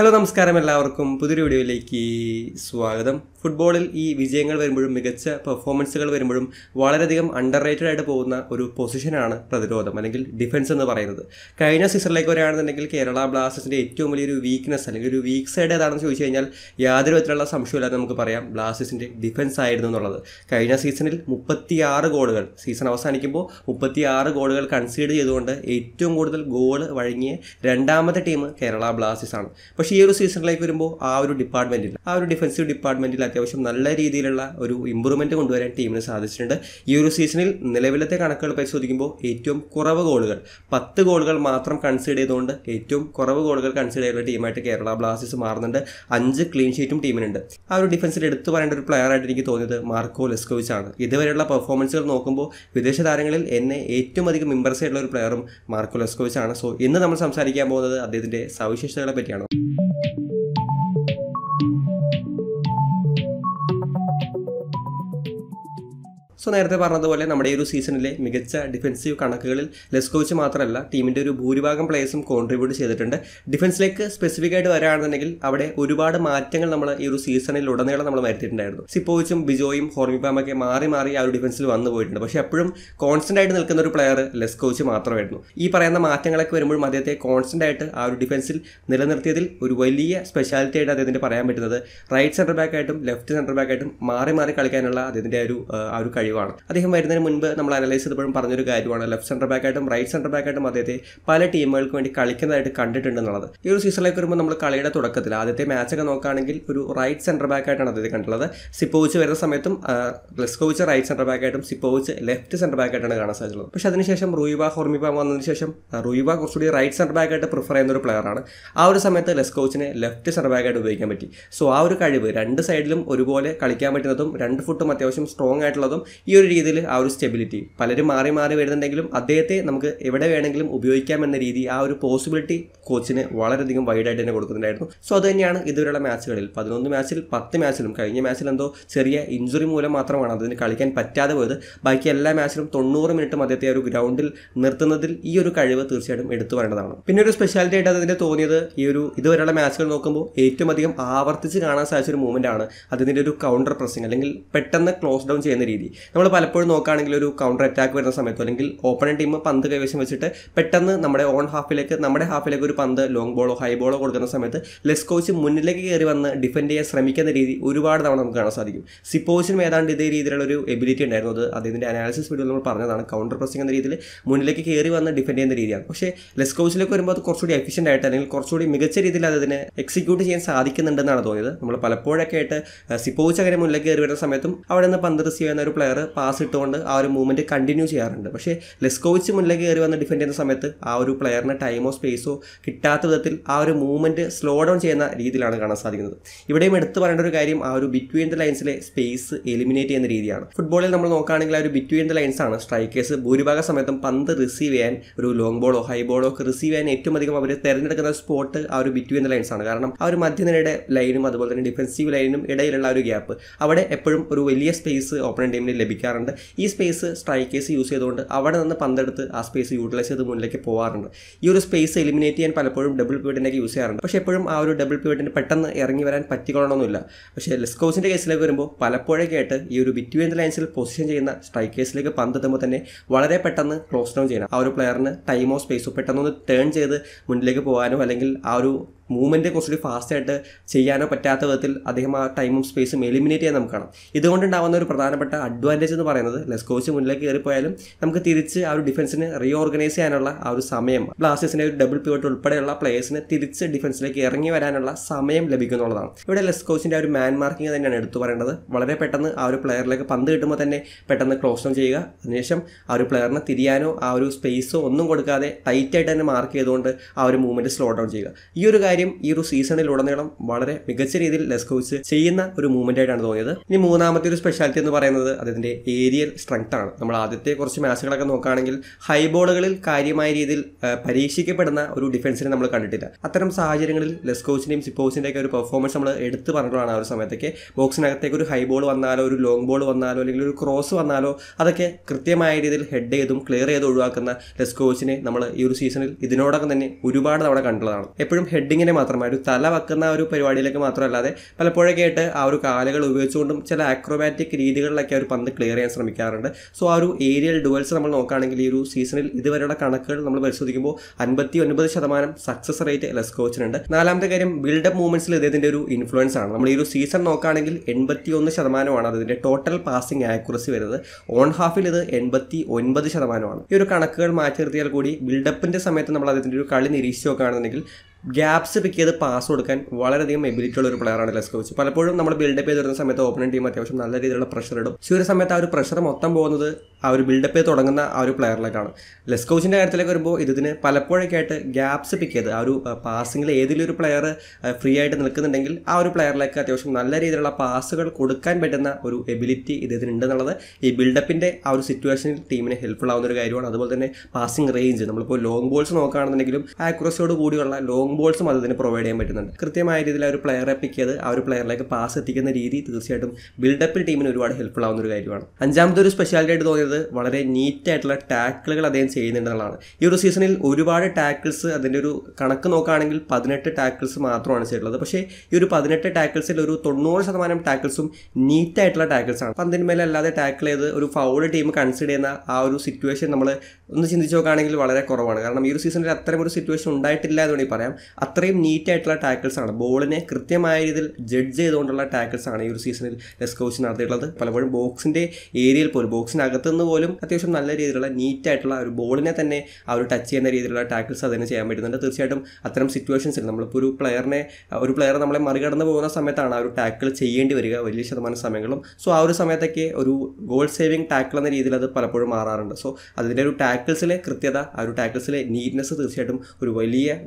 Hello, Namaskaram ellarkum. പുതിയൊരു വീഡിയോയിലേക്ക് സ്വാഗതം. ഫുട്ബോളിൽ ഈ വിജയങ്ങൾ വരുമ്പോഴും മികച്ച പെർഫോമൻസുകൾ വരുമ്പോഴും വളരെ അധികം അണ്ടർറേറ്റഡ് ആയിട്ട് പോകുന്ന ഒരു പൊസിഷനാണ് പ്രതിരോധം അല്ലെങ്കിൽ ഡിഫൻസ് എന്ന് പറയുന്നത്. കഴിഞ്ഞ സീസണിലേക്ക് വരാണെന്നുണ്ടെങ്കിൽ കേരള ബ്ലാസ്റ്റേഴ്സിന്റെ ഏറ്റവും വലിയൊരു വീക്ക്നെസ് അല്ലെങ്കിൽ ഒരു വീക്ക് സൈഡ് ഏതാണെന്ന് ചോദിച്ചു കഴിഞ്ഞാൽ യാതൊരു വിധത്തിലുള്ള സംശയമില്ലാതെ നമുക്ക് പറയാം ബ്ലാസ്റ്റേഴ്സിന്റെ ഡിഫൻസ് ആയിരുന്നു എന്നുള്ളത്. കഴിഞ്ഞ സീസണിൽ 36 ഗോളുകൾ സീസൺ അവസാനിക്കുമ്പോൾ 36 ഗോളുകൾ കൺസീഡ് ചെയ്തുകൊണ്ട് ഏറ്റവും കൂടുതൽ ഗോൾ വഴങ്ങിയ രണ്ടാമത്തെ ടീം കേരള ബ്ലാസ്റ്റേഴ്സ് ആണ്. പക്ഷേ ഈ ഒരു സീസണിലേക്ക് വരുമ്പോൾ ആ ഒരു ഡിപ്പാർട്ട്മെൻറ്റിൽ ആ ഒരു ഡിഫൻസീവ് ഡിപ്പാർട്ട്മെൻറ്റിൽ അത്യാവശ്യം നല്ല രീതിയിലുള്ള ഒരു ഇമ്പ്രൂവ്മെൻറ്റ് കൊണ്ടുവരാൻ ടീമിന് സാധിച്ചിട്ടുണ്ട്. ഈ ഒരു സീസണിൽ നിലവിലത്തെ കണക്കുകൾ പരിശോധിക്കുമ്പോൾ ഏറ്റവും കുറവ് ഗോളുകൾ 10 ഗോളുകൾ മാത്രം കൺസീഡ് ചെയ്തുകൊണ്ട് ഏറ്റവും കുറവ് ഗോളുകൾ കൺസീഡ് ചെയ്ത ടീമായിട്ട് കേരള ബ്ലാസ്റ്റേഴ്സ് മാറുന്നുണ്ട്. 5 ക്ലീൻ ഷീറ്റും ടീമിനുണ്ട്. ആ ഒരു ഡിഫൻസിൽ എടുത്തു പറയേണ്ട ഒരു പ്ലെയറായിട്ട് എനിക്ക് തോന്നിയത് മാർക്കോ ലെസ്കോവിച്ച് ആണ്. ഇതുവരെയുള്ള പെർഫോമൻസുകൾ നോക്കുമ്പോൾ വിദേശ താരങ്ങളിൽ എന്നെ ഏറ്റവും അധികം ഇംപ്രസ് ആയിട്ടുള്ള ഒരു പ്ലെയറും മാർക്കോ ലെസ്കോവിച്ച് ആണ്. സോ ഇന്ന് നമ്മൾ സംസാരിക്കാൻ പോകുന്നത് അദ്ദേഹത്തിൻ്റെ സവിശേഷതകളെ പറ്റിയാണ്. സോ നേരത്തെ പറഞ്ഞതുപോലെ നമ്മുടെ ഈ ഒരു സീസണിലെ മികച്ച ഡിഫൻസീവ് കണക്കുകളിൽ ലെസ്കോവിച്ച് മാത്രമല്ല ടീമിൻ്റെ ഒരു ഭൂരിഭാഗം പ്ലേയേഴ്സും കോൺട്രിബ്യൂട്ട് ചെയ്തിട്ടുണ്ട്. ഡിഫൻസിലേക്ക് സ്പെസിഫിക് ആയിട്ട് വരാണെന്നുണ്ടെങ്കിൽ അവിടെ ഒരുപാട് മാറ്റങ്ങൾ നമ്മൾ ഈ ഒരു സീസണിൽ ഉടനീളം നമ്മൾ വരുത്തിയിട്ടുണ്ടായിരുന്നു. സിപ്പോവിച്ചും ബിജോയും ഹോർമിപ്പാമൊക്കെ മാറി ആ ഒരു ഡിഫൻസിൽ വന്നു പോയിട്ടുണ്ട്. പക്ഷേ എപ്പോഴും കോൺസ്റ്റൻ്റ് ആയിട്ട് നിൽക്കുന്ന ഒരു പ്ലെയർ ലെസ്കോവിച്ച് മാത്രമായിരുന്നു. ഈ പറയുന്ന മാറ്റങ്ങളൊക്കെ വരുമ്പോഴും അദ്ദേഹത്തെ കോൺസ്റ്റൻ്റ് ആയിട്ട് ആ ഒരു ഡിഫൻസിൽ നിലനിർത്തിയതിൽ ഒരു വലിയ സ്പെഷ്യാലിറ്റി ആയിട്ട് അദ്ദേഹത്തിന് പറയാൻ പറ്റുന്നത് റൈറ്റ് സെൻറ്റർ ബാക്ക് ആയിട്ടും ലെഫ്റ്റ് സെൻറ്റർ ബാക്ക് ആയിട്ടും മാറി കളിക്കാനുള്ള അദ്ദേഹത്തിൻ്റെ ആ ഒരു കഴിവാണ്. അദ്ദേഹം വരുന്നതിന് മുൻപ് നമ്മൾ അനലൈസ് ചെയ്തപ്പോഴും പറഞ്ഞൊരു കാര്യമാണ് ലെഫ്റ്റ് സെൻറ്റർ ബാക്കായിട്ടും റൈറ്റ് സെൻറ്റർ ബാക്കായിട്ടും അദ്ദേഹത്തെ പല ടീമുകൾക്ക് വേണ്ടി കളിക്കുന്നതായിട്ട് കണ്ടിട്ടുണ്ടെന്നുള്ളത്. ഈ ഒരു സീസണിലേക്ക് വരുമ്പോൾ നമ്മൾ കളിയുടെ തുടക്കത്തിൽ ആദ്യത്തെ മാച്ചൊക്കെ നോക്കുകയാണെങ്കിൽ ഒരു റൈറ്റ് സെൻറ്റർ ബാക്കായിട്ടാണ് അദ്ദേഹത്തെ കണ്ടുള്ളത്. സിപ്പോവിച്ച് വരുന്ന സമയത്തും ലെസ്കോവിച്ച് റൈറ്റ് സെൻറ്റർ ബാക്കായിട്ടും സിപ്പോവിച്ച് ലെഫ്റ്റ് സെൻറ്റർ ബാക്കായിട്ടാണ് കാണാൻ സാധിച്ചത്. പക്ഷേ അതിനുശേഷം റൂയിവ ഹോർമിപ്പാമ വന്നതിന് ശേഷം റൂയിവ കുറച്ചുകൂടി റൈറ്റ് സെൻറ്റർ ബാക്കായിട്ട് പ്രിഫർ ചെയ്യുന്ന ഒരു പ്ലെയറാണ്. ആ ഒരു സമയത്ത് ലെസ്കോവിച്ചിനെ ലെഫ്റ്റ് സെൻറ്റർ ബാക്കായിട്ട് ഉപയോഗിക്കാൻ പറ്റി. സോ ആ ഒരു കഴിവ് രണ്ട് സൈഡിലും ഒരുപോലെ കളിക്കാൻ പറ്റുന്നതും രണ്ട് ഫുട്ടും അത്യാവശ്യം സ്ട്രോങ് ആയിട്ടുള്ളതും ഈ ഒരു രീതിയിൽ ആ ഒരു സ്റ്റെബിലിറ്റി പലരും മാറി വരുന്നുണ്ടെങ്കിലും അദ്ദേഹത്തെ നമുക്ക് എവിടെ വേണമെങ്കിലും ഉപയോഗിക്കാം എന്ന രീതി ആ ഒരു പോസിബിലിറ്റി കോച്ചിന് വളരെയധികം വൈഡായിട്ട് തന്നെ കൊടുക്കുന്നുണ്ടായിരുന്നു. സോ അതുതന്നെയാണ് ഇതുവരെയുള്ള മാച്ചുകളിൽ 11 മാച്ചിൽ 10 മാച്ചിലും കഴിഞ്ഞ മാച്ചിൽ എന്തോ ചെറിയ ഇഞ്ചുറി മൂലം മാത്രമാണ് അതിന് കളിക്കാൻ പറ്റാതെ പോയത്. ബാക്കി എല്ലാ മാച്ചിലും 90 മിനിറ്റും അദ്ദേഹത്തെ ഒരു ഗ്രൗണ്ടിൽ നിർത്തുന്നതിൽ ഈ ഒരു കഴിവ് തീർച്ചയായിട്ടും എടുത്തു വരേണ്ടതാണ്. പിന്നെ ഒരു സ്പെഷ്യാലിറ്റി ആയിട്ട് അതിൻ്റെ തോന്നിയത് ഈ ഒരു ഇതുവരെയുള്ള മാച്ചുകൾ നോക്കുമ്പോൾ ഏറ്റവും അധികം ആവർത്തിച്ച് കാണാൻ സാധിച്ചൊരു മൂവ്മെൻറ്റാണ് അതിൻ്റെ ഒരു കൗണ്ടർ പ്രസിംഗ് അല്ലെങ്കിൽ പെട്ടെന്ന് ക്ലോസ് ഡൗൺ ചെയ്യുന്ന രീതി. നമ്മൾ പലപ്പോഴും നോക്കുകയാണെങ്കിൽ ഒരു കൗണ്ടർ അറ്റാക്ക് വരുന്ന സമയത്തോ അല്ലെങ്കിൽ ഓപ്പണൻ ടീം പന്ത് കൈവശം വെച്ചിട്ട് പെട്ടെന്ന് നമ്മുടെ ഓൺ ഹാഫിലേക്ക് നമ്മുടെ ഹാഫിലേക്ക് ഒരു പന്ത് ലോങ് ബോളോ ഹൈ ബോളോ കൊടുക്കുന്ന സമയത്ത് ലെസ്കോവിച്ച് മുന്നിലേക്ക് കയറി വന്ന് ഡിഫെൻഡ് ചെയ്യാൻ ശ്രമിക്കുന്ന രീതി ഒരുപാട് തവണ നമുക്ക് കാണാൻ സാധിക്കും. സിപ്പോവിച്ചിനും ഏതാണ്ട് ഇതേ രീതിയിലുള്ള ഒരു എബിലിറ്റി ഉണ്ടായിരുന്നു. അത് അതിൻ്റെ അനാലിസിസ് വീഡിയോയിൽ നമ്മൾ പറഞ്ഞതാണ്. കൗണ്ടർ പ്രസിംഗ് എന്ന രീതിയിൽ മുന്നിലേക്ക് കയറി വന്ന് ഡിഫെൻഡ് ചെയ്യുന്ന രീതിയാണ്. പക്ഷേ ലെസ്കോവിച്ചിലേക്ക് വരുമ്പോൾ അത് കുറച്ചുകൂടി എഫിഷ്യൻ്റ് ആയിട്ട് അല്ലെങ്കിൽ കുറച്ചുകൂടി മികച്ച രീതിയിൽ അതിനെ എക്സിക്യൂട്ട് ചെയ്യാൻ സാധിക്കുന്നുണ്ടെന്നാണ് തോന്നിയത്. നമ്മൾ പലപ്പോഴൊക്കെ ആയിട്ട് സിപ്പോവിച്ച് അങ്ങനെ മുന്നിലേക്ക് കയറി വരുന്ന സമയത്തും അവിടെ നിന്ന് പന്ത് റിസീവ് ചെയ്യുന്ന ഒരു പ്ലെയർ പാസ് ഇട്ടുകൊണ്ട് ആ ഒരു മൂവ്മെൻറ്റ് കണ്ടിന്യൂ ചെയ്യാറുണ്ട്. പക്ഷേ ലെസ്കോവിച്ച് മുന്നിലേക്ക് കയറി വന്ന് ഡിഫെൻഡ് ചെയ്യുന്ന സമയത്ത് ആ ഒരു പ്ലെയറിന് ടൈമോ സ്പേസോ കിട്ടാത്ത വിധത്തിൽ ആ ഒരു മൂവ്മെൻറ്റ് സ്ലോ ഡൗൺ ചെയ്യുന്ന രീതിയിലാണ് കാണാൻ സാധിക്കുന്നത്. ഇവിടെയും എടുത്തു പറയേണ്ട ഒരു കാര്യം ആ ഒരു ബിറ്റ്വീൻ ദ ലൈൻസിലെ സ്പേസ് എലിമിനേറ്റ് ചെയ്യുന്ന രീതിയാണ്. ഫുട്ബോളിൽ നമ്മൾ നോക്കുകയാണെങ്കിൽ ആ ഒരു ബിറ്റ്വീൻ ദ ലൈൻസാണ് സ്ട്രൈക്കേഴ്സ് ഭൂരിഭാഗം സമയത്തും പന്ത് റിസീവ് ചെയ്യാൻ ഒരു ലോങ് ബോളോ ഹൈ ബോളോ ഒക്കെ റിസീവ് ചെയ്യാൻ ഏറ്റവും അധികം അവർ തിരഞ്ഞെടുക്കുന്ന സ്പോട്ട് ആ ഒരു ബിറ്റ്വീൻ ദ ലൈൻസാണ്. കാരണം ആ ഒരു മധ്യനിരയുടെ ലൈനും അതുപോലെ തന്നെ ഡിഫെൻസീവ് ലൈനും ഇടയിലുള്ള ഒരു ഗ്യാപ്പ് അവിടെ എപ്പോഴും ഒരു വലിയ സ്പേസ് ഓപ്പണൻ ടീമിന് ലഭിക്കാറുണ്ട്. ഈ സ്പേസ് സ്ട്രൈക്കേഴ്സ് യൂസ് ചെയ്തുകൊണ്ട് അവിടെ നിന്ന് പന്തെടുത്ത് ആ സ്പേസ് യൂട്ടിലൈസ് ചെയ്ത് മുന്നിലേക്ക് പോകാറുണ്ട്. ഈ ഒരു സ്പേസ് എലിമിനേറ്റ് ചെയ്യാൻ പലപ്പോഴും ഡബിൾ പിവറ്റിനൊക്കെ യൂസ് ചെയ്യാറുണ്ട്. പക്ഷേ എപ്പോഴും ആ ഒരു ഡബിൾ പിവറ്റിന് പെട്ടെന്ന് ഇറങ്ങി വരാൻ പറ്റിക്കൊള്ളണമെന്നില്ല. പക്ഷേ ലെസ്കോവിച്ചിൻ്റെ കേസിലേക്ക് വരുമ്പോൾ പലപ്പോഴൊക്കെയായിട്ട് ഈ ഒരു ബിറ്റ്വീൻ ദ ലൈൻസിൽ പൊസിഷൻ ചെയ്യുന്ന സ്ട്രൈക്കേഴ്സിലേക്ക് പന്തെത്തുമ്പോൾ തന്നെ വളരെ പെട്ടെന്ന് ക്ലോസ് ഡൗൺ ചെയ്യണം. ആ ഒരു പ്ലെയറിന് ടൈമോ സ്പേസോ പെട്ടെന്നൊന്ന് ടേൺ ചെയ്ത് മുന്നിലേക്ക് പോകാനോ അല്ലെങ്കിൽ ആ ഒരു മൂവ്മെൻറ്റ് കുറച്ചുകൂടി ഫാസ്റ്റായിട്ട് ചെയ്യാനോ പറ്റാത്ത വിധത്തിൽ അദ്ദേഹം ആ ടൈമും സ്പേസും എലിമിനേറ്റ് ചെയ്യാൻ നമുക്ക് കാണാം. ഇതുകൊണ്ടുണ്ടാകുന്ന ഒരു പ്രധാനപ്പെട്ട അഡ്വാൻറ്റേജ് എന്ന് പറയുന്നത് ലെസ്കോവിച്ച് മുന്നിലേക്ക് കയറിപ്പോയാലും നമുക്ക് തിരിച്ച് ആ ഒരു ഡിഫൻസിന് റീഓർഗനൈസ് ചെയ്യാനുള്ള ആ ഒരു സമയം ബ്ലാസ്റ്റേഴ്സിൻ്റെ ഒരു ഡബിൾ പിവറ്റ് ഉൾപ്പെടെയുള്ള പ്ലേയേഴ്സിന് തിരിച്ച് ഡിഫൻസിലേക്ക് ഇറങ്ങി വരാനുള്ള സമയം ലഭിക്കുന്നുള്ളതാണ്. ഇവിടെ ലെസ്കോവിച്ചിൻ്റെ ആ ഒരു മാൻ മാർക്കിങ് തന്നെയാണ് എടുത്തു പറയേണ്ടത്. വളരെ പെട്ടെന്ന് ആ ഒരു പ്ലെയറിലേക്ക് പന്ത് കിട്ടുമ്പോൾ തന്നെ പെട്ടെന്ന് ക്ലോസ് ഡൗൺ ചെയ്യുക, അതിനുശേഷം ആ ഒരു പ്ലെയറിന് തിരിയാനോ ആ ഒരു സ്പേസോ ഒന്നും കൊടുക്കാതെ ടൈറ്റായിട്ട് തന്നെ മാർക്ക് ചെയ്തുകൊണ്ട് ആ ഒരു മൂവ്മെൻറ്റ് സ്ലോ ഡൗൺ ചെയ്യുക. ഈ ഒരു ഈ ഒരു സീസണിലുടനീളം വളരെ മികച്ച രീതിയിൽ ലെസ്കോവിച്ച് ചെയ്യുന്ന ഒരു മൂവ്മെന്റ് ആയിട്ടാണ് തോന്നിയത്. ഇനി മൂന്നാമത്തെ ഒരു സ്പെഷ്യാലിറ്റി എന്ന് പറയുന്നത് അതിന്റെ ഏരിയൽ സ്ട്രെങ്ത് ആണ്. നമ്മൾ ആദ്യത്തെ കുറച്ച് മാച്ചുകളൊക്കെ നോക്കുകയാണെങ്കിൽ ഹൈ ബോളുകളിൽ കാര്യമായ രീതിയിൽ പരീക്ഷിക്കപ്പെടുന്ന ഒരു ഡിഫൻസിനെ നമ്മൾ കണ്ടിട്ടില്ല. അത്തരം സാഹചര്യങ്ങളിൽ ലെസ്കോവിച്ചിന്റെയും സിപ്പോവിച്ചിന്റെ ഒക്കെ ഒരു പെർഫോമൻസ് നമ്മൾ എടുത്തു പറഞ്ഞതാണ്. ആ ഒരു സമയത്തൊക്കെ ബോക്സിനകത്തേക്ക് ഒരു ഹൈ ബോൾ വന്നാലോ ഒരു ലോങ് ബോൾ വന്നാലോ അല്ലെങ്കിൽ ഒരു ക്രോസ് വന്നാലോ അതൊക്കെ കൃത്യമായ രീതിയിൽ ഹെഡ് ചെയ്തും ക്ലിയർ ചെയ്ത് ഒഴിവാക്കുന്ന ലെസ്കോവിച്ചിനെ നമ്മൾ ഈ ഒരു സീസണിൽ ഇതിനോടൊപ്പം തന്നെ ഒരുപാട് തവണ കണ്ടുള്ളതാണ്. എപ്പോഴും ഹെഡിങ്ങിന് ഇങ്ങനെ മാത്രമാണ് ഒരു തല വെക്കുന്ന ഒരു പരിപാടിയിലേക്ക് മാത്രമല്ലാതെ പലപ്പോഴൊക്കെയായിട്ട് ആ ഒരു കാലുകൾ ഉപയോഗിച്ചുകൊണ്ടും ചില ആക്രോബാറ്റിക് രീതികളിലൊക്കെ ഒരു പന്ത് ക്ലിയർ ചെയ്യാൻ ശ്രമിക്കാറുണ്ട്. സോ ആ ഒരു ഏരിയൽ ഡുവൽസ് നമ്മൾ നോക്കുകയാണെങ്കിൽ ഈ ഒരു സീസണിൽ ഇതുവരെയുള്ള കണക്കുകൾ നമ്മൾ പരിശോധിക്കുമ്പോൾ 59% സക്സസ് റേറ്റ് ലെസ്കോവിച്ചിനുണ്ട്. നാലാമത്തെ കാര്യം ബിൽഡപ്പ് മൂവ്മെന്റ്സിൽ ഇതിന്റെ ഒരു ഇൻഫ്ലുവൻസ് ആണ്. നമ്മൾ ഈ ഒരു സീസൺ നോക്കുകയാണെങ്കിൽ 81% ആണ് അതിന്റെ ടോട്ടൽ പാസിംഗ് ആക്യുറസി വരുന്നത്. ഓൺ ഹാഫിൽ ഇത് 89% ഈ ഒരു കണക്കുകൾ മാറ്റി നിർത്തിയാൽ കൂടി ബിൽഡപ്പിന്റെ സമയത്ത് നമ്മൾ അതിന്റെ ഒരു കളി നിരീക്ഷിച്ച് നോക്കുകയാണെന്നുണ്ടെങ്കിൽ ഗ്യാപ്സ് പിക്ക് ചെയ്ത് പാസ് കൊടുക്കാൻ വളരെയധികം എബിലിറ്റി ഉള്ള ഒരു പ്ലെയറാണ് ലെസ്കോവിച്ച്. പലപ്പോഴും നമ്മൾ ബിൽഡപ്പ് ചെയ്ത് വരുന്ന സമയത്ത് ഓപ്പണിംഗ് ടീം അത്യാവശ്യം നല്ല രീതിയിലുള്ള പ്രഷർ ഇടും. ഈ ഒരു സമയത്ത് ആ ഒരു പ്രഷർ മൊത്തം പോകുന്നത് ആ ഒരു ബിൽഡപ്പ് ചെയ്ത് തുടങ്ങുന്ന ആ ഒരു പ്ലെയറിലേക്കാണ്. ലെസ്കോവിച്ചിൻ്റെ കാര്യത്തിലേക്ക് വരുമ്പോൾ ഇതിന് പലപ്പോഴൊക്കെയായിട്ട് ഗ്യാപ്സ് പിക്ക് ചെയ്ത് ആ ഒരു പാസിങ്ങിൽ ഏതെങ്കിലും ഒരു പ്ലെയർ ഫ്രീ ആയിട്ട് നിൽക്കുന്നുണ്ടെങ്കിൽ ആ ഒരു പ്ലെയറിലേക്ക് അത്യാവശ്യം നല്ല രീതിയിലുള്ള പാസുകൾ കൊടുക്കാൻ പറ്റുന്ന ഒരു എബിലിറ്റി ഇതിനുണ്ടെന്നുള്ളത് ഈ ബിൽഡപ്പിൻ്റെ ആ ഒരു സിറ്റുവേഷനിൽ ടീമിന് ഹെൽപ്ഫുൾ ആവുന്ന ഒരു കാര്യമാണ്. അതുപോലെ തന്നെ പാസിംഗ് റേഞ്ച് നമ്മളിപ്പോൾ ലോങ് ബോൾസ് നോക്കുകയാണെന്നുണ്ടെങ്കിലും ആക്യുറസിയോട് കൂടിയുള്ള ലോങ് ബോൾസും അതിന് പ്രൊവൈഡ് ചെയ്യാൻ പറ്റുന്നുണ്ട്. കൃത്യമായ രീതിയിൽ ആ ഒരു പ്ലെയറെ പിക്ക് ചെയ്ത് ആ ഒരു പ്ലെയറിലേക്ക് പാസ് എത്തിക്കുന്ന രീതി തീർച്ചയായിട്ടും ബിൽഡപ്പിൽ ടീമിന് ഒരുപാട് ഹെൽപ്ഫുൾ ആവുന്ന ഒരു കാര്യമാണ്. അഞ്ചാമത്തെ ഒരു സ്പെഷ്യാലിറ്റി ആയിട്ട് തോന്നിയത് വളരെ നീറ്റായിട്ടുള്ള ടാക്കിളുകൾ അദ്ദേഹം ചെയ്യുന്നുണ്ടെന്നുള്ളതാണ്. ഈ ഒരു സീസണിൽ ഒരുപാട് ടാക്കിൾസ് അതിൻ്റെ ഒരു കണക്ക് നോക്കുകയാണെങ്കിൽ 18 ടാക്കിൾസ് മാത്രമാണ് ചെയ്തിട്ടുള്ളത്. പക്ഷേ ഈ ഒരു 18 ടാക്കിൾസിൽ ഒരു 90% ടാക്കിൾസും നീറ്റായിട്ടുള്ള ടാക്കിൾസ് ആണ്. പന്തിന് മേലെ അല്ലാതെ ടാക്കിൾ ചെയ്ത് ഒരു ഫൗൾ ടീം കൺസിഡർ ചെയ്യുന്ന ആ ഒരു സിറ്റുവേഷൻ നമ്മൾ ഒന്ന് ചിന്തിച്ച് നോക്കുകയാണെങ്കിൽ വളരെ കുറവാണ്. കാരണം ഈ ഒരു സീസണിൽ അത്തരം ഒരു സിറ്റുവേഷൻ ഉണ്ടായിട്ടില്ല എന്ന് വേണമെങ്കിൽ പറയാം. അത്രയും നീറ്റായിട്ടുള്ള ടാക്കിൾസ് ആണ്, ബോളിനെ കൃത്യമായ രീതിയിൽ ജഡ്ജ് ചെയ്തുകൊണ്ടുള്ള ടാക്കിൾസ് ആണ് ഈ ഒരു സീസണിൽ ലെസ്കോവിച്ച് നടത്തിയിട്ടുള്ളത്. പലപ്പോഴും ബോക്സിൻ്റെ ഏരിയയിൽ പോലും ബോക്സിനകത്തുനിന്ന് പോലും അത്യാവശ്യം നല്ല രീതിയിലുള്ള നീറ്റായിട്ടുള്ള ഒരു ബോളിനെ തന്നെ ആ ഒരു ടച്ച് ചെയ്യുന്ന രീതിയിലുള്ള ടാക്കിൾസ് അതിന് ചെയ്യാൻ പറ്റുന്നുണ്ട്. തീർച്ചയായിട്ടും അത്തരം സിറ്റുവേഷൻസിൽ നമ്മളിപ്പോൾ ഒരു പ്ലെയർ നമ്മളെ മറികടന്ന് പോകുന്ന സമയത്താണ് ആ ഒരു ടാക്കിൾ ചെയ്യേണ്ടി വരിക വലിയ ശതമാനം സമയങ്ങളും. സോ ആ ഒരു സമയത്തൊക്കെ ഒരു ഗോൾ സേവിങ് ടാക്കിൾ എന്ന രീതിയിൽ അത് പലപ്പോഴും മാറാറുണ്ട്. സോ അതിൻ്റെ ഒരു ടാക്കിൾസിലെ കൃത്യത, ആ ഒരു ടാക്കിൾസിലെ നീറ്റ്നെസ് തീർച്ചയായിട്ടും ഒരു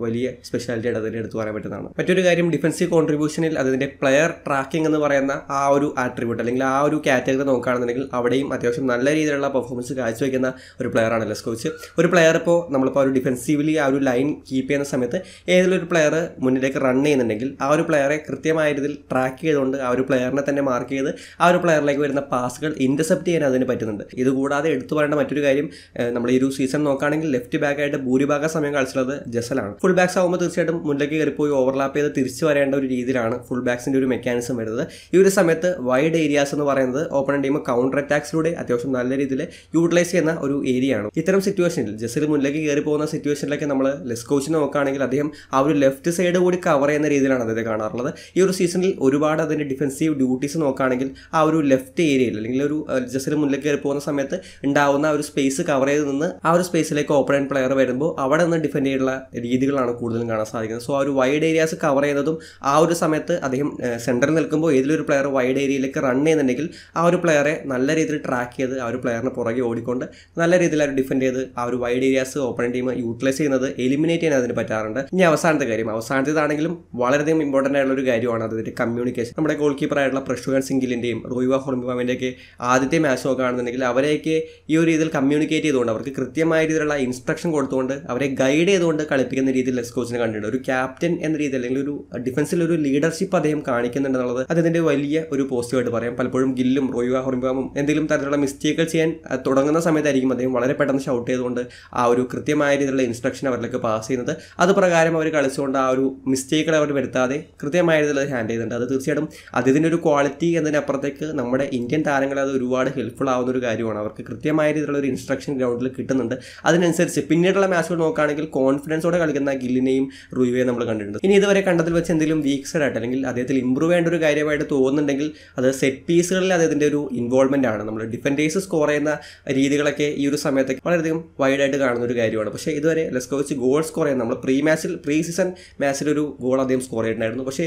വലിയ സ്പെഷ്യാലിറ്റി ആയിട്ട് അതിൻ്റെ എടുത്ത് പറയാൻ പറ്റുന്നതാണ്. മറ്റൊരു കാര്യം ഡിഫൻസീവ് കോൺട്രിബ്യൂഷനിൽ അതിൻ്റെ പ്ലെയർ ട്രാക്കിംഗ് എന്ന് പറയുന്ന ആ ഒരു ആട്രിബ്യൂട്ട് അല്ലെങ്കിൽ ആ ഒരു കാറ്റഗറി നോക്കുകയാണെന്നുണ്ടെങ്കിൽ അവിടെയും അത്യാവശ്യം നല്ല രീതിയിലുള്ള പെർഫോമൻസ് കാഴ്ചവെക്കുന്ന ഒരു പ്ലെയറാണ് ലെസ്കോവിച്ച്. ഒരു പ്ലെയർ ഇപ്പോൾ നമ്മളിപ്പോൾ ഒരു ഡിഫെൻസീവ്ലി ആ ഒരു ലൈൻ കീപ്പ് ചെയ്യുന്ന സമയത്ത് ഏതെങ്കിലും ഒരു പ്ലെയർ മുന്നിലേക്ക് റൺ ചെയ്യുന്നുണ്ടെങ്കിൽ ആ ഒരു പ്ലെയറെ കൃത്യമായ രീതിയിൽ ട്രാക്ക് ചെയ്തുകൊണ്ട് ആ ഒരു പ്ലെയറിനെ തന്നെ മാർക്ക് ചെയ്ത് ആ ഒരു പ്ലെയറിലേക്ക് വരുന്ന പാസുകൾ ഇൻ്റർസെപ്റ്റ് ചെയ്യാൻ അതിന് പറ്റുന്നുണ്ട്. ഇതുകൂടാതെ എടുത്തു പറയേണ്ട മറ്റൊരു കാര്യം നമ്മൾ ഈ ഒരു സീസൺ നോക്കുകയാണെങ്കിൽ ലെഫ്റ്റ് ബാക്കായിട്ട് ഭൂരിഭാഗം സമയം കളിച്ചുള്ളത് ജസലാണ്. ഫുൾ ബാക്സ് ആകുമ്പോൾ തീർച്ചയായിട്ടും മുന്നിലേക്ക് കയറിപ്പോയി ഓവർലാപ്പ് ചെയ്ത് തിരിച്ചു വരേണ്ട ഒരു രീതിയിലാണ് ഫുൾ ബാക്സിൻ്റെ ഒരു മെക്കാനിസം വരുന്നത്. ഈ ഒരു സമയത്ത് വൈഡ് ഏരിയാസ് എന്ന് പറയുന്നത് ഓപ്പണൻ്റ് ടീം കൗണ്ടർ അറ്റാക്സിലൂടെ അത്യാവശ്യം നല്ല രീതിയിൽ യൂട്ടിലൈസ് ചെയ്യുന്ന ഒരു ഏരിയ ആണ്. ഇത്തരം സിറ്റുവേഷനിൽ ജസ്സിൽ മുന്നിലേക്ക് കയറി പോകുന്ന സിറ്റുവേഷനിലൊക്കെ നമ്മൾ ലെസ്കോവിച്ചിനെ നോക്കുകയാണെങ്കിൽ അദ്ദേഹം ആ ഒരു ലെഫ്റ്റ് സൈഡ് കൂടി കവർ ചെയ്യുന്ന രീതിയിലാണ് അദ്ദേഹത്തെ കാണാറുള്ളത്. ഈ ഒരു സീസണിൽ ഒരുപാട് അതിൻ്റെ ഡിഫെൻസീവ് ഡ്യൂട്ടീസ് നോക്കുകയാണെങ്കിൽ ആ ഒരു ലെഫ്റ്റ് ഏരിയയിൽ അല്ലെങ്കിൽ ഒരു ജസ്സിൽ മുന്നിലേക്ക് കയറി പോകുന്ന സമയത്ത് ഉണ്ടാവുന്ന ഒരു സ്പേസ് കവർ ചെയ്ത് നിന്ന് ആ ഒരു സ്പേസിലേക്ക് ഓപ്പണൻ്റ് പ്ലെയർ വരുമ്പോൾ അവിടെ നിന്ന് ഡിഫെൻഡ് ചെയ്തുള്ള രീതികളാണ് കൂടുതലും കാണാൻ സാധിക്കുന്നത്. സോ ആ ഒരു വൈഡ് ഏരിയാസ് കവർ ചെയ്യുന്നതും ആ ഒരു സമയത്ത് അദ്ദേഹം സെൻറ്ററിൽ നിൽക്കുമ്പോൾ ഏതിലൊരു പ്ലെയർ വൈഡ് ഏരിയയിലേക്ക് റൺ ചെയ്യുന്നുണ്ടെങ്കിൽ ആ ഒരു പ്ലെയറെ നല്ല രീതിയിൽ ട്രാക്ക് ചെയ്ത് ആ ഒരു പ്ലെയറിന് പുറകെ ഓടിക്കൊണ്ട് നല്ല രീതിയിൽ അവർ ഡിഫെൻഡ് ചെയ്ത് ആ ഒരു wide areas opponent team utilise ചെയ്യുന്നത് എലിമിനേറ്റ് ചെയ്യാൻ അതിന് പറ്റാറുണ്ട്. ഇനി അവസാനത്തേതാണെങ്കിലും വളരെയധികം ഇമ്പോർട്ടൻ്റ് ആയിട്ടുള്ള ഒരു കാര്യമാണ് അതിൻ്റെ കമ്മ്യൂണിക്കേഷൻ. നമ്മുടെ ഗോൾ കീപ്പറായിട്ടുള്ള പ്രശുകാൻ സിംഗിലിൻ്റെയും റോയിവ ഹൊർമിബാമിൻ്റെയൊക്കെ ആദ്യത്തെ മാച്ച് നോക്കുകയാണെന്നുണ്ടെങ്കിൽ അവരെയൊക്കെ ഈ ഒരു രീതിയിൽ കമ്മ്യൂണിക്കേറ്റ് ചെയ്തുകൊണ്ട് അവർക്ക് കൃത്യമായ രീതിയിലുള്ള ഇൻസ്ട്രക്ഷൻ കൊടുത്തുകൊണ്ട് അവരെ ഗൈഡ് ചെയ്തുകൊണ്ട് കളിപ്പിക്കുന്ന രീതിയിൽ ലെസ്കോവിച്ചിനെ കണ്ടിട്ടുണ്ട്. ഒരു ക്യാപ്റ്റൻ എന്ന രീതിയിൽ അല്ലെങ്കിൽ ഒരു ഡിഫൻസിൽ ഒരു ലീഡർഷിപ്പ് അദ്ദേഹം കാണിക്കുന്നുണ്ടെന്നുള്ളത് അതിൻ്റെ വലിയ ഒരു പോസിറ്റീവായിട്ട് പറയാം. പലപ്പോഴും ഗില്ലും റോയിവ ഹൊർമിബാമും എന്തെങ്കിലും തരത്തിലുള്ള മിസ്റ്റേക്കുകൾ ചെയ്യാൻ തുടങ്ങുന്ന സമയത്തായിരിക്കും അദ്ദേഹം വളരെ പെട്ടെന്ന് ഷൗട്ട് ചെയ്തുകൊണ്ട് ആ ഒരു കൃത്യമായ രീതിയിലുള്ള ഇൻസ്ട്രക്ഷൻ അവരിലേക്ക് പാസ് ചെയ്യുന്നത്. അത് പ്രകാരം അവർ കളിച്ചുകൊണ്ട് ആ ഒരു മിസ്റ്റേക്കുകൾ അവർ വരുത്താതെ കൃത്യമായ രീതിയിൽ അത് ഹാൻഡിൽ ചെയ്യുന്നുണ്ട്. അത് തീർച്ചയായിട്ടും അതിൻ്റെ ഒരു ക്വാളിറ്റി എന്നതിനപ്പുറത്തേക്ക് നമ്മുടെ ഇന്ത്യൻ താരങ്ങളെ അത് ഒരുപാട് ഹെൽപ്ഫുൾ ആവുന്ന ഒരു കാര്യമാണ്. അവർക്ക് കൃത്യമായ രീതിയിലുള്ള ഒരു ഇൻസ്ട്രക്ഷൻ ഗ്രൗണ്ടിൽ കിട്ടുന്നുണ്ട്. അതിനനുസരിച്ച് പിന്നീടുള്ള മാച്ചുകൾ നോക്കുകയാണെങ്കിൽ കോൺഫിഡൻസോടെ കളിക്കുന്ന ഗില്ലിനെയും റൂയിവെയും നമ്മൾ കണ്ടിട്ടുണ്ട്. ഇനി ഇതുവരെ കണ്ടതിൽ വെച്ച് എന്തെങ്കിലും വീക്ക് സൈഡ് ആയിട്ട് അല്ലെങ്കിൽ അദ്ദേഹത്തിൽ ഇമ്പ്രൂവ് ചെയ്യേണ്ട ഒരു കാര്യമായിട്ട് തോന്നുന്നുണ്ടെങ്കിൽ അത് സെറ്റ് പീസുകളിൽ അദ്ദേഹത്തിൻ്റെ ഒരു ഇൻവോൾവ്മെൻ്റ് ആണ്. നമ്മൾ ഡിഫൻഡേഴ്സ് സ്കോർ ചെയ്യുന്ന രീതികളൊക്കെ ഈ ഒരു സമയത്ത് വളരെയധികം വൈഡായിട്ട് കാണുന്ന ഒരു കാര്യമാണ്. പക്ഷേ ഇതുവരെ ലെസ്കോവിച്ച് ഗോൾ സ്കോർ ചെയ്യുന്ന നമ്മൾ പ്രീ സീസൺ മാച്ചിൽ ഒരു ഗോൾ അദ്ദേഹം സ്കോർ ചെയ്തിട്ടുണ്ടായിരുന്നു. പക്ഷേ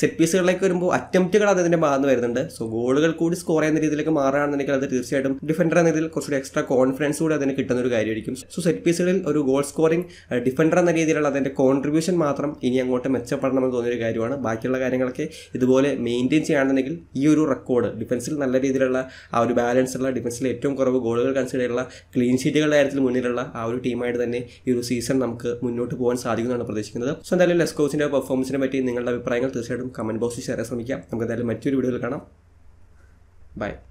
സെറ്റ് പീസുകളിലേക്ക് വരുമ്പോൾ അറ്റംപ്റ്റുകൾ അദ്ദേഹത്തിൻ്റെ ഭാഗത്ത് വരുന്നുണ്ട്. സോ ഗോളുകൾ കൂടി സ്കോർ ചെയ്യുന്ന രീതിയിലേക്ക് മാറുകയാണെന്നുണ്ടെങ്കിൽ അത് തീർച്ചയായിട്ടും ഡിഫൻഡർ എന്ന രീതിയിൽ കുറച്ചുകൂടി എക്സ്ട്രാ കോൺഫിഡൻസ് കൂടി അതിന് കിട്ടുന്ന ഒരു കാര്യമായിരിക്കും. സോ സെറ്റ് പീസുകളിൽ ഒരു ഗോൾ സ്കോറിംഗ് ഡിഫൻഡർ എന്ന രീതിയിലുള്ള അതിൻ്റെ കോൺട്രിബ്യൂഷൻ മാത്രം ഇനി അങ്ങോട്ട് മെച്ചപ്പെടണമെന്ന് തോന്നിയൊരു കാര്യമാണ്. ബാക്കിയുള്ള കാര്യങ്ങളൊക്കെ ഇതുപോലെ മെയിൻറ്റെയിൻ ചെയ്യുകയാണെന്നുണ്ടെങ്കിൽ ഈ ഒരു റെക്കോർഡ് ഡിഫൻസിൽ നല്ല രീതിയിലുള്ള ആ ഒരു ബാലൻസുള്ള ഡിഫൻസിൽ ഏറ്റവും കുറവ് ഗോളുകൾ കൺസിഡർ ചെയ്തുള്ള ക്ലീൻ ഷീറ്റുകളുടെ കാര്യത്തിൽ മുന്നിലുള്ള ആ ഒരു ടീമായിട്ട് തന്നെ ഈ ഒരു സീസൺ നമുക്ക് മുന്നോട്ട് പോകാൻ സാധിക്കുമെന്നാണ് പ്രതീക്ഷിക്കുന്നത്. സോ എന്തായാലും ലെസ്കോവിച്ചിൻ്റെ പെർഫോമൻസിനെ പറ്റി നിങ്ങളുടെ അഭിപ്രായങ്ങൾ തീർച്ചയായിട്ടും കമൻറ്റ് ബോക്സിൽ ഷെയർ ചെയ്യാൻ ശ്രമിക്കാം. നമുക്ക് എന്തായാലും മറ്റൊരു വീഡിയോയിൽ കാണാം. ബൈ.